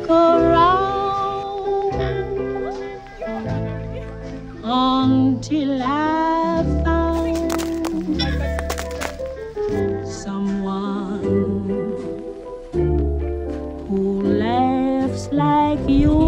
look around until I found someone who laughs like you.